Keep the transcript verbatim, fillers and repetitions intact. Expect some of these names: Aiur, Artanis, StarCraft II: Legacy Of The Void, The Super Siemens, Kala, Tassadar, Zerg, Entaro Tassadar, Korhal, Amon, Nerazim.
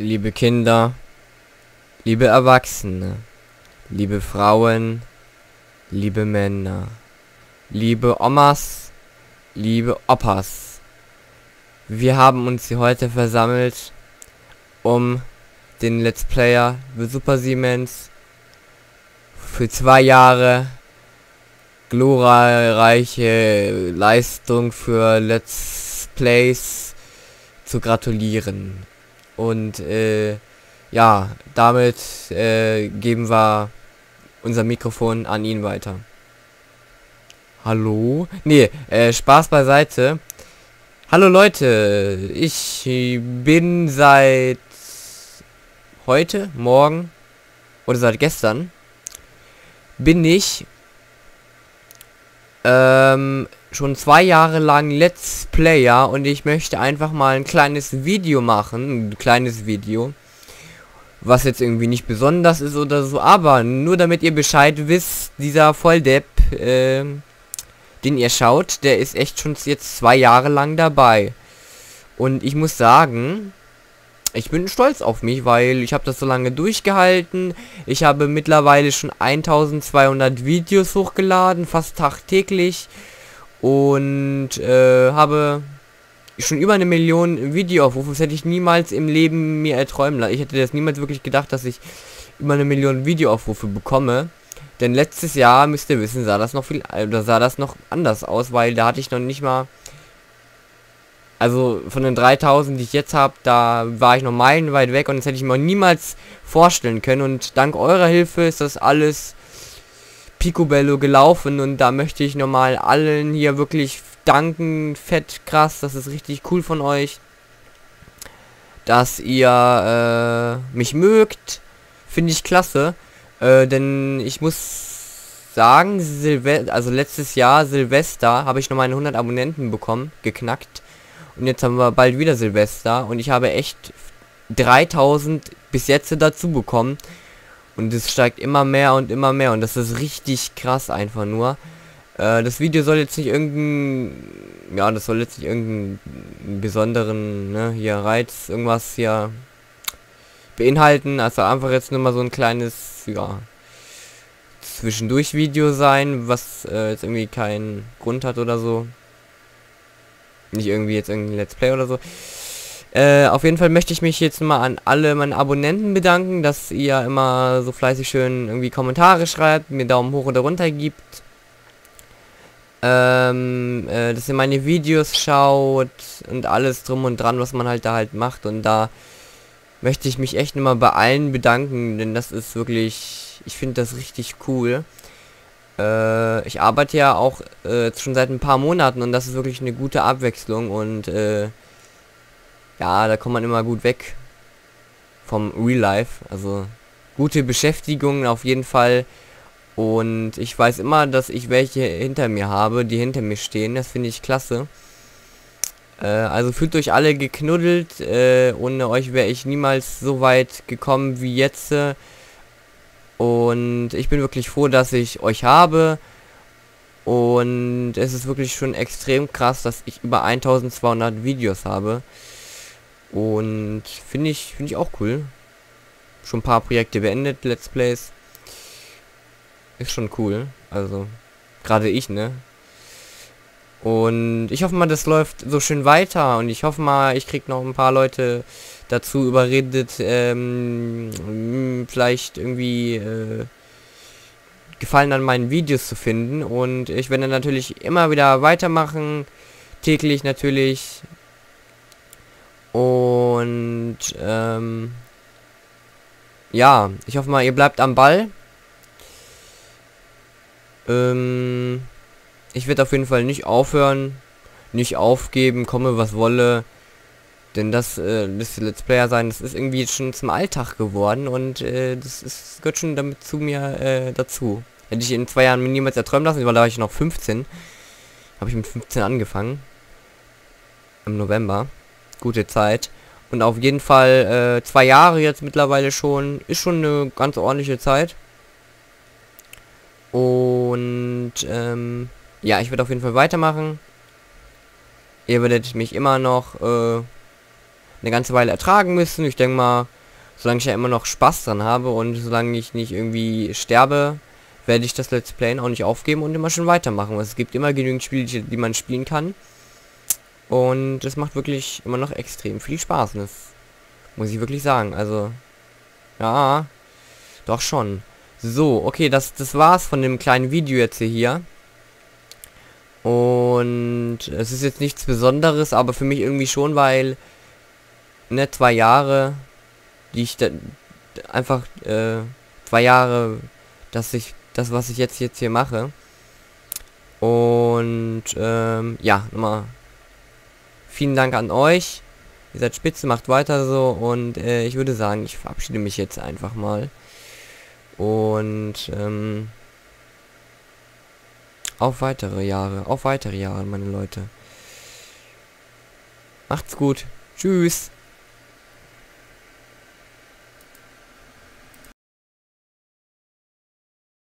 liebe Kinder, liebe Erwachsene, liebe Frauen, liebe Männer, liebe Omas, liebe Opas. Wir haben uns hier heute versammelt, um den Let's Player The Super Siemens für zwei Jahre glorreiche Leistung für Let's Plays zu gratulieren. Und äh, ja, damit äh, geben wir unser Mikrofon an ihn weiter. Hallo? Nee, äh, Spaß beiseite. Hallo Leute, ich bin seit heute, morgen oder seit gestern bin ich ähm, schon zwei Jahre lang Let's Player und ich möchte einfach mal ein kleines Video machen, ein kleines Video, was jetzt irgendwie nicht besonders ist oder so, aber nur damit ihr Bescheid wisst, dieser Volldepp, äh, den ihr schaut, der ist echt schon jetzt zwei Jahre lang dabei. Und ich muss sagen, ich bin stolz auf mich, weil ich habe das so lange durchgehalten. Ich habe mittlerweile schon eintausendzweihundert Videos hochgeladen, fast tagtäglich. Und äh, habe schon über eine Million Videoaufrufe. Das hätte ich niemals im Leben mir erträumen lassen. Ich hätte das niemals wirklich gedacht, dass ich über eine Million Videoaufrufe bekomme. Denn letztes Jahr, müsst ihr wissen, sah das noch viel, oder sah das noch anders aus, weil da hatte ich noch nicht mal, also von den dreitausend, die ich jetzt habe, da war ich noch meilenweit weg und das hätte ich mir niemals vorstellen können. Und dank eurer Hilfe ist das alles picobello gelaufen und da möchte ich nochmal allen hier wirklich danken, fett krass, das ist richtig cool von euch, dass ihr äh, mich mögt, finde ich klasse. Äh, denn ich muss sagen, Silve also letztes Jahr Silvester habe ich noch meine hundert Abonnenten bekommen, geknackt. Und jetzt haben wir bald wieder Silvester und ich habe echt dreitausend bis jetzt dazu bekommen. Und es steigt immer mehr und immer mehr und das ist richtig krass einfach nur. Äh, das Video soll jetzt nicht irgendein, ja das soll jetzt nicht irgendeinen besonderen, ne, hier Reiz, irgendwas hier beinhalten, also einfach jetzt nur mal so ein kleines, ja, zwischendurch Video sein, was äh, jetzt irgendwie keinen Grund hat oder so. Nicht irgendwie jetzt irgendein Let's Play oder so. Äh, auf jeden Fall möchte ich mich jetzt mal an alle meine Abonnenten bedanken, dass ihr immer so fleißig schön irgendwie Kommentare schreibt, mir Daumen hoch oder runter gibt. Ähm, äh, dass ihr meine Videos schaut und alles drum und dran, was man halt da halt macht und da möchte ich mich echt nochmal bei allen bedanken, denn das ist wirklich, ich finde das richtig cool. Äh, ich arbeite ja auch äh, schon seit ein paar Monaten und das ist wirklich eine gute Abwechslung und äh, ja, da kommt man immer gut weg vom Real Life, also gute Beschäftigung auf jeden Fall und ich weiß immer, dass ich welche hinter mir habe, die hinter mir stehen, das finde ich klasse. Also fühlt euch alle geknuddelt, äh, ohne euch wäre ich niemals so weit gekommen wie jetzt äh, und ich bin wirklich froh, dass ich euch habe und es ist wirklich schon extrem krass, dass ich über eintausendzweihundert Videos habe und finde ich, finde ich auch cool. Schon ein paar Projekte beendet, Let's Plays, ist schon cool, also gerade ich, ne? Und ich hoffe mal, das läuft so schön weiter und ich hoffe mal, ich krieg noch ein paar Leute dazu überredet, ähm, vielleicht irgendwie äh, Gefallen an meinen Videos zu finden und ich werde natürlich immer wieder weitermachen, täglich natürlich und ähm, ja, ich hoffe mal, ihr bleibt am Ball. Ähm... Ich werde auf jeden Fall nicht aufhören, nicht aufgeben, komme was wolle, denn das, äh, das Let's Player sein, das ist irgendwie schon zum Alltag geworden und äh, das ist, gehört schon damit zu mir äh, dazu. Hätte ich in zwei Jahren mir niemals erträumen lassen, weil da war ich noch fünfzehn, habe ich mit fünfzehn angefangen, im November, gute Zeit und auf jeden Fall äh, zwei Jahre jetzt mittlerweile schon, ist schon eine ganz ordentliche Zeit und ähm, ja, ich werde auf jeden Fall weitermachen. Ihr werdet mich immer noch äh, eine ganze Weile ertragen müssen. Ich denke mal, solange ich ja immer noch Spaß dran habe und solange ich nicht irgendwie sterbe, werde ich das Let's Playen auch nicht aufgeben und immer schon weitermachen. Also es gibt immer genügend Spiele, die, die man spielen kann. Und es macht wirklich immer noch extrem viel Spaß. Und das muss ich wirklich sagen. Also, ja, doch schon. So, okay, das, das war's von dem kleinen Video jetzt hier. Und es ist jetzt nichts Besonderes, aber für mich irgendwie schon, weil, ne, zwei Jahre, die ich da, einfach, äh, zwei Jahre, dass ich, das, was ich jetzt, jetzt hier mache. Und, ähm, ja, nochmal vielen Dank an euch. Ihr seid spitze, macht weiter so. Und äh, ich würde sagen, ich verabschiede mich jetzt einfach mal. Und, ähm, auf weitere Jahre, auf weitere Jahre, meine Leute. Macht's gut. Tschüss.